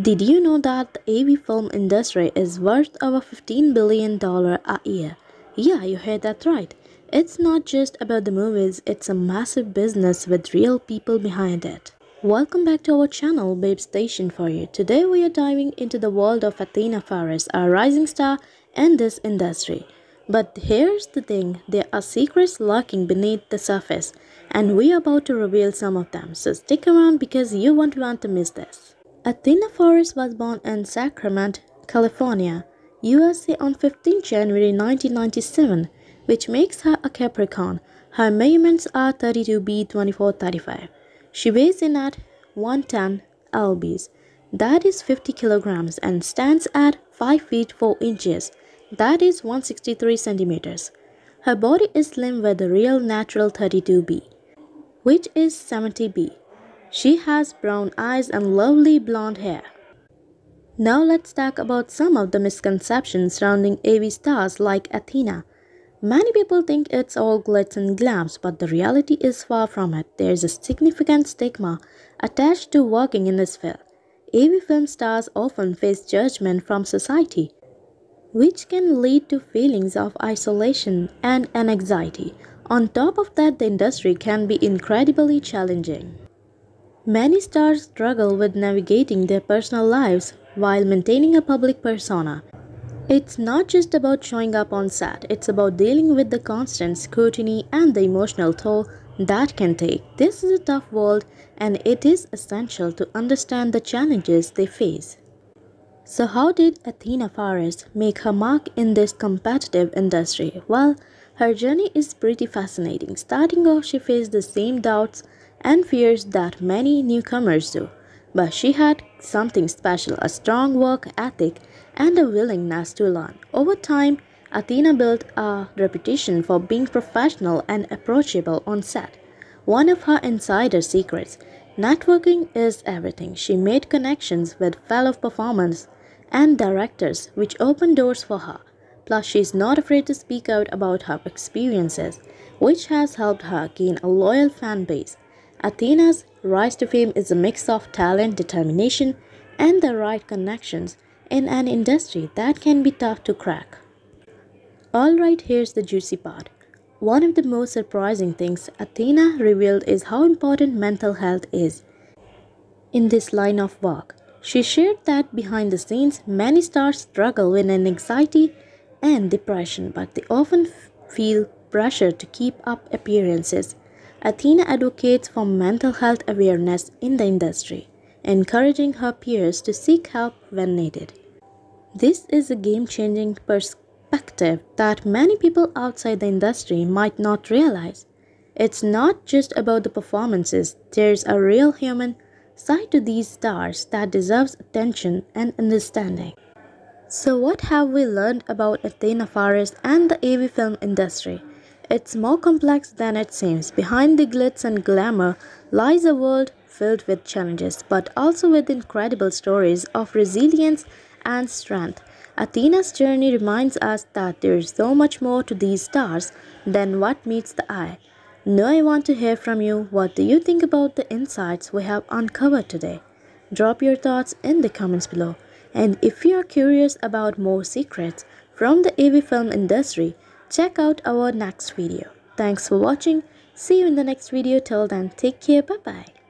Did you know that the AV film industry is worth over $15 billion a year? Yeah, you heard that right. It's not just about the movies, it's a massive business with real people behind it. Welcome back to our channel, Babestation For You. Today we are diving into the world of Athena Faris, a rising star in this industry. But here's the thing, there are secrets lurking beneath the surface, and we are about to reveal some of them, so stick around because you won't want to miss this. Athena Faris was born in Sacramento, California, USA on 15 January 1997, which makes her a Capricorn. Her measurements are 32B2435. She weighs in at 110 lbs, that is 50 kilograms, and stands at 5 feet 4 inches, that is 163 centimeters. Her body is slim with a real natural 32B, which is 70B. She has brown eyes and lovely blonde hair. Now let's talk about some of the misconceptions surrounding AV stars like Athena. Many people think it's all glitz and glams, but the reality is far from it. There's a significant stigma attached to working in this field. AV film stars often face judgment from society, which can lead to feelings of isolation and anxiety. On top of that, the industry can be incredibly challenging. Many stars struggle with navigating their personal lives while maintaining a public persona. It's not just about showing up on set, it's about dealing with the constant scrutiny and the emotional toll that can take. This is a tough world, and it is essential to understand the challenges they face. So how did Athena Faris make her mark in this competitive industry? Well, her journey is pretty fascinating. Starting off, she faced the same doubts and fears that many newcomers do, but she had something special, a strong work ethic and a willingness to learn. Over time, Athena built a reputation for being professional and approachable on set. One of her insider secrets: networking is everything. She made connections with fellow performers and directors, which opened doors for her. Plus, she's not afraid to speak out about her experiences, which has helped her gain a loyal fan base. Athena's rise to fame is a mix of talent, determination, and the right connections in an industry that can be tough to crack. Alright, here's the juicy part. One of the most surprising things Athena revealed is how important mental health is in this line of work. She shared that behind the scenes, many stars struggle with anxiety and depression, but they often feel pressure to keep up appearances. Athena advocates for mental health awareness in the industry, encouraging her peers to seek help when needed. This is a game-changing perspective that many people outside the industry might not realize. It's not just about the performances, there's a real human side to these stars that deserves attention and understanding. So what have we learned about Athena Faris and the AV film industry? It's more complex than it seems. Behind the glitz and glamour lies a world filled with challenges, but also with incredible stories of resilience and strength. Athena's journey reminds us that there is so much more to these stars than what meets the eye. Now I want to hear from you. What do you think about the insights we have uncovered today? Drop your thoughts in the comments below. And if you are curious about more secrets from the AV film industry, check out our next video. Thanks for watching. See you in the next video. Till then, take care. Bye-bye.